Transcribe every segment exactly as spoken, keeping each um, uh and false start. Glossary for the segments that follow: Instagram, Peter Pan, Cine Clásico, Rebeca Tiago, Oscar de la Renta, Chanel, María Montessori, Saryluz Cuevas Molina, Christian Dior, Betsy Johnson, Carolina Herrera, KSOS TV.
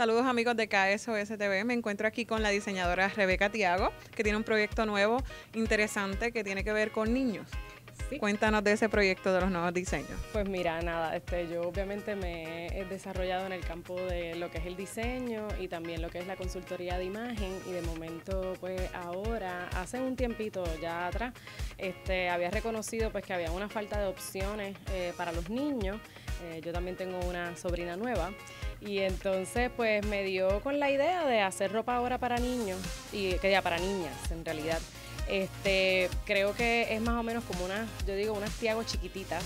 Saludos amigos de K S O S T V, me encuentro aquí con la diseñadora Rebeca Tiago, que tiene un proyecto nuevo, interesante, que tiene que ver con niños. Sí. Cuéntanos de ese proyecto de los nuevos diseños. Pues mira, nada, este, yo obviamente me he desarrollado en el campo de lo que es el diseño y también lo que es la consultoría de imagen, y de momento pues ahora, hace un tiempito ya atrás, este, había reconocido pues que había una falta de opciones eh, para los niños. Eh, yo también tengo una sobrina nueva y entonces pues me dio con la idea de hacer ropa ahora para niños, y que ya para niñas en realidad. Este, creo que es más o menos como unas, yo digo, unas Tiago chiquititas.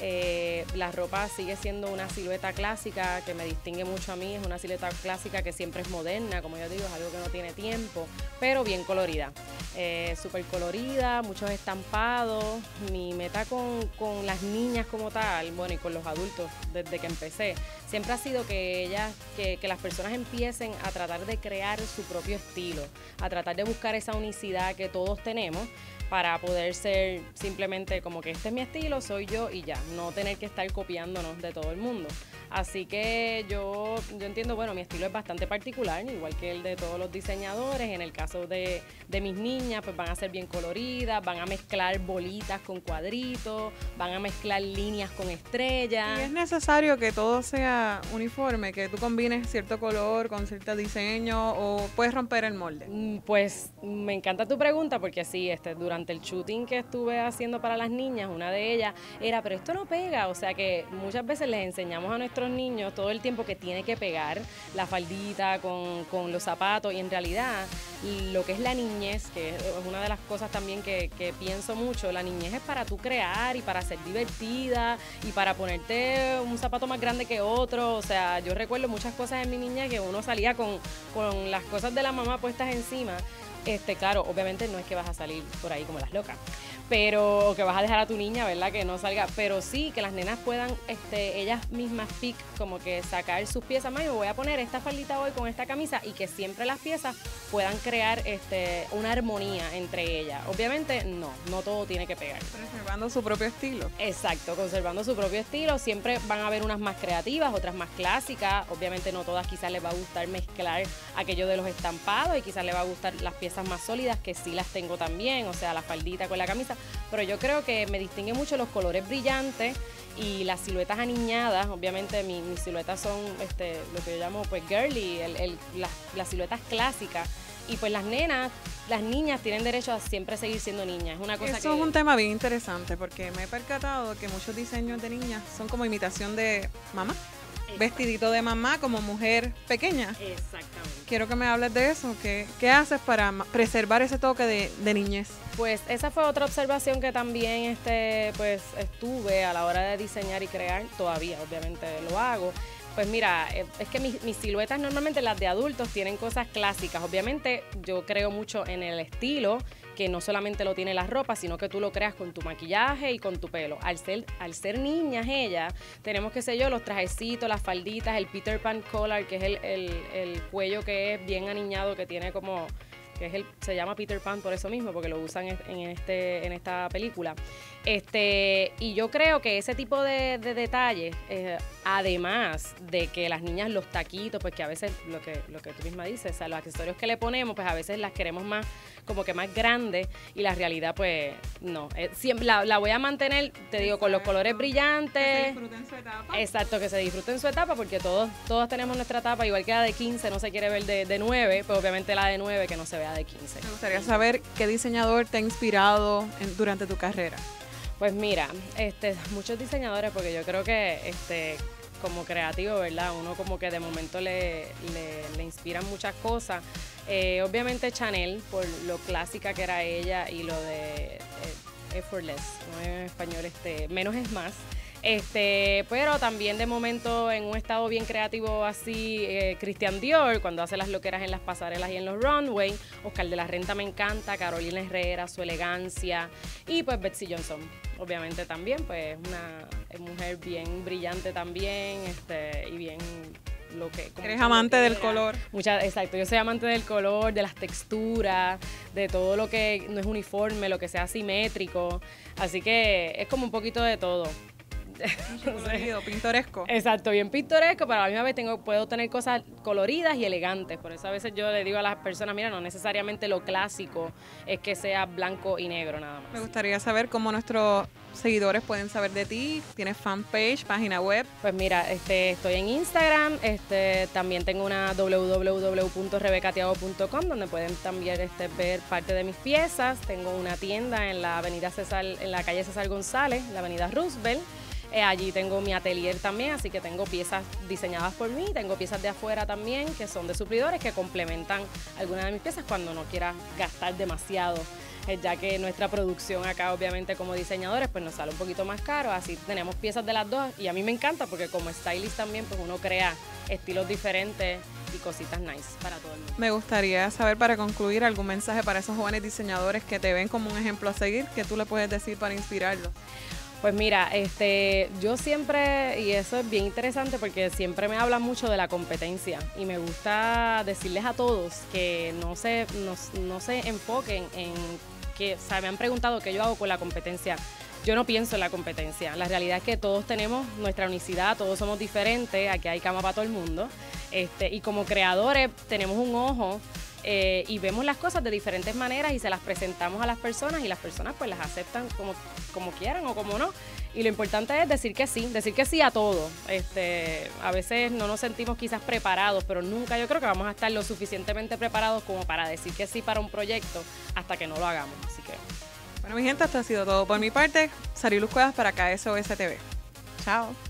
Eh, la ropa sigue siendo una silueta clásica que me distingue mucho a mí, es una silueta clásica que siempre es moderna, como yo digo, es algo que no tiene tiempo, pero bien colorida, eh, súper colorida, muchos estampados. Mi meta con, con las niñas como tal, bueno, y con los adultos desde que empecé, siempre ha sido que ellas, que, que las personas empiecen a tratar de crear su propio estilo, a tratar de buscar esa unicidad que todos tenemos, para poder ser simplemente como que este es mi estilo, soy yo y ya, no tener que estar copiándonos de todo el mundo. Así que yo, yo entiendo, bueno, mi estilo es bastante particular, igual que el de todos los diseñadores. En el caso de, de mis niñas, pues van a ser bien coloridas, van a mezclar bolitas con cuadritos, van a mezclar líneas con estrellas. Y es necesario que todo sea uniforme, que tú combines cierto color con cierto diseño, o puedes romper el molde. Pues me encanta tu pregunta, porque sí, este, durante el shooting que estuve haciendo para las niñas, una de ellas era, pero esto no pega, o sea que muchas veces les enseñamos a nuestros niños todo el tiempo que tiene que pegar la faldita con, con los zapatos, y en realidad lo que es la niñez, que es una de las cosas también que, que pienso mucho, la niñez es para tú crear y para ser divertida y para ponerte un zapato más grande que otro. O sea, yo recuerdo muchas cosas en mi niñez que uno salía con, con las cosas de la mamá puestas encima. Este, claro, obviamente no es que vas a salir por ahí como las locas, pero que vas a dejar a tu niña, ¿verdad?, que no salga, pero sí que las nenas puedan, este, ellas mismas pick, como que sacar sus piezas. Más, yo voy a poner esta faldita hoy con esta camisa, y que siempre las piezas puedan crear este, una armonía entre ellas. Obviamente no, no todo tiene que pegar. Conservando su propio estilo. Exacto, conservando su propio estilo. Siempre van a haber unas más creativas, otras más clásicas. Obviamente no todas quizás les va a gustar mezclar aquello de los estampados, y quizás les va a gustar las piezas más sólidas, que sí las tengo también, o sea, la faldita con la camisa. Pero yo creo que me distingue mucho los colores brillantes y las siluetas aniñadas. Obviamente mi, mis siluetas son este, lo que yo llamo pues girly, el, el, las, las siluetas clásicas. Y pues las nenas, las niñas tienen derecho a siempre seguir siendo niñas. Es una cosa Eso que... es un tema bien interesante, porque me he percatado que muchos diseños de niñas son como imitación de mamá. Vestidito de mamá, como mujer pequeña. Exactamente. Quiero que me hables de eso. ¿Qué, qué haces para preservar ese toque de, de niñez? Pues esa fue otra observación que también este, pues, estuve a la hora de diseñar y crear. Todavía, obviamente, lo hago. Pues mira, es que mis, mis siluetas normalmente, las de adultos, tienen cosas clásicas. Obviamente yo creo mucho en el estilo, que no solamente lo tiene la ropa, sino que tú lo creas con tu maquillaje y con tu pelo. Al ser, al ser niñas ellas, tenemos, qué sé yo, los trajecitos, las falditas, el Peter Pan collar, que es el, el, el cuello que es bien aniñado, que tiene como... que es el, se llama Peter Pan por eso mismo, porque lo usan en, este, en esta película. Este, y yo creo que ese tipo de, de detalles, eh, además de que las niñas, los taquitos, pues que a veces, lo que, lo que tú misma dices, o sea, los accesorios que le ponemos, pues a veces las queremos más, como que más grandes, y la realidad, pues, no. Eh, siempre, la, la voy a mantener, te digo, con los colores brillantes. Que se disfruten su etapa. Exacto, que se disfruten su etapa, porque todos, todos tenemos nuestra etapa, igual que la de quince no se quiere ver de, de nueve, pues obviamente la de nueve que no se vea de quince. Me gustaría saber qué diseñador te ha inspirado en, durante tu carrera. Pues mira, este, muchos diseñadores, porque yo creo que este, como creativo, ¿verdad?, uno como que de momento le, le, le inspiran muchas cosas. Eh, obviamente Chanel, por lo clásica que era ella, y lo de eh, effortless, ¿no?, en español, este, menos es más. Este, pero también de momento en un estado bien creativo así, eh, Christian Dior, cuando hace las loqueras en las pasarelas y en los runway. Oscar de la Renta me encanta, Carolina Herrera, su elegancia, y pues Betsy Johnson, obviamente también, pues una mujer bien brillante también, este, y bien... Lo que, Eres amante que del color. Muchas, exacto, yo soy amante del color, de las texturas, de todo lo que no es uniforme, lo que sea simétrico, así que es como un poquito de todo. colorido, pintoresco. Exacto, bien pintoresco, pero a la misma vez tengo, puedo tener cosas coloridas y elegantes. Por eso a veces yo le digo a las personas, mira, no necesariamente lo clásico es que sea blanco y negro nada más. Me gustaría saber cómo nuestros seguidores pueden saber de ti. ¿Tienes fanpage, página web? Pues mira, este, estoy en Instagram, este, también tengo una w w w punto rebeca tiago punto com donde pueden también este, ver parte de mis piezas. Tengo una tienda en la avenida César, en la calle César González, la avenida Roosevelt. Eh, allí tengo mi atelier también, así que tengo piezas diseñadas por mí, tengo piezas de afuera también que son de suplidores que complementan algunas de mis piezas cuando no quiera gastar demasiado, eh, ya que nuestra producción acá obviamente como diseñadores pues nos sale un poquito más caro, así tenemos piezas de las dos y a mí me encanta porque como stylist también pues uno crea estilos diferentes y cositas nice para todo el mundo. Me gustaría saber, para concluir, algún mensaje para esos jóvenes diseñadores que te ven como un ejemplo a seguir, que tú le puedes decir para inspirarlos. Pues mira, este, yo siempre, y eso es bien interesante porque siempre me hablan mucho de la competencia y me gusta decirles a todos que no se, no, no se enfoquen en que, o sea, me han preguntado qué yo hago con la competencia. Yo no pienso en la competencia, la realidad es que todos tenemos nuestra unicidad, todos somos diferentes, aquí hay cama para todo el mundo, este, y como creadores tenemos un ojo eh, y vemos las cosas de diferentes maneras y se las presentamos a las personas y las personas pues las aceptan como, como quieran o como no. Y lo importante es decir que sí, decir que sí a todo. Este, a veces no nos sentimos quizás preparados, pero nunca yo creo que vamos a estar lo suficientemente preparados como para decir que sí para un proyecto hasta que no lo hagamos, así que... Bueno, mi gente, esto ha sido todo por mi parte. Saryluz Cuevas para K S O S T V. Chao.